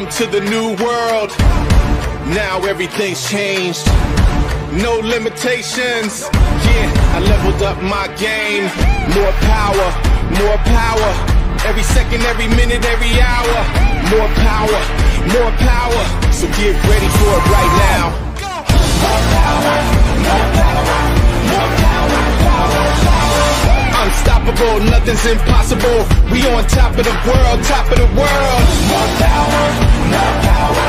Welcome to the new world. Now everything's changed. No limitations. Yeah, I leveled up my game. More power, more power. Every second, every minute, every hour. More power, more power. So get ready for it right now. More power, more power, more power, power, power. Unstoppable, nothing's impossible. We on top of the world, top of the world. More power, more power,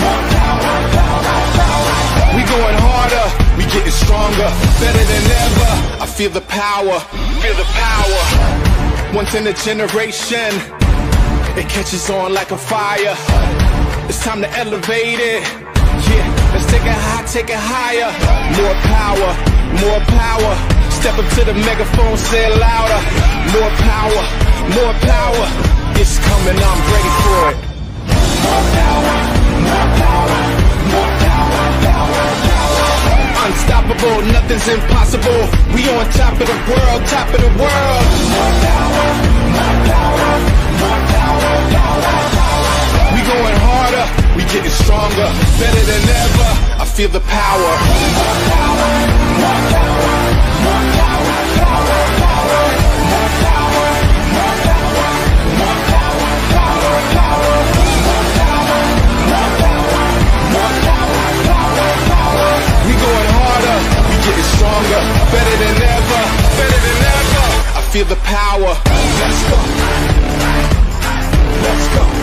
more power, power, power. We going harder, we getting stronger, better than ever. I feel the power, feel the power. Once in a generation, it catches on like a fire. It's time to elevate it. Yeah, let's take it high, take it higher. More power, more power. Step up to the megaphone, say it louder. More power, more power. It's coming, I'm ready for it. More power, more power, more power, power, power. Unstoppable, nothing's impossible. We on top of the world, top of the world. More power, more power, more power, power, power. We going harder, we getting stronger, better than ever. I feel the power. More power, more power. More power, power, power. More power, more power. More power, power, power. More power, more power. More power, power, power. We going harder, we getting stronger, better than ever, better than ever. I feel the power. Let's go. Let's go.